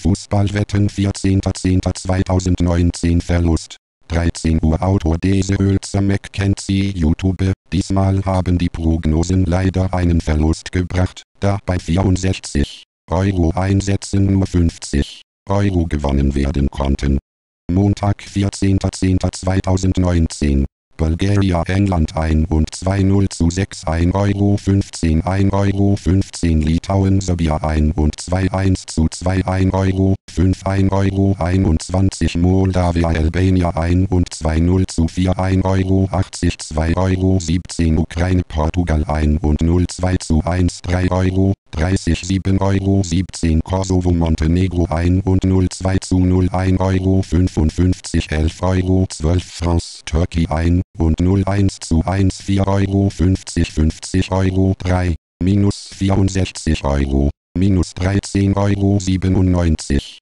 Fußballwetten 14.10.2019 Verlust. 13 Uhr Autor D. Selzer-McKenzie YouTube. Diesmal haben die Prognosen leider einen Verlust gebracht, da bei 64 Euro Einsätzen nur 50 Euro gewonnen werden konnten. Montag 14.10.2019. Bulgaria England 1:2 0:6 1,15 1,15 Litauen Serbia 1:2 1:2 1,5 1,21 Moldawia Albania 1:2 0:4 1,80 2,17 Ukraine Portugal 1:0 2:1 3,30 7,17 Kosovo Montenegro 1:0 2:0 1,55 11,12 France Turkey 1:0 1:1 4,50 50 € 3, minus 64 €, minus 13,97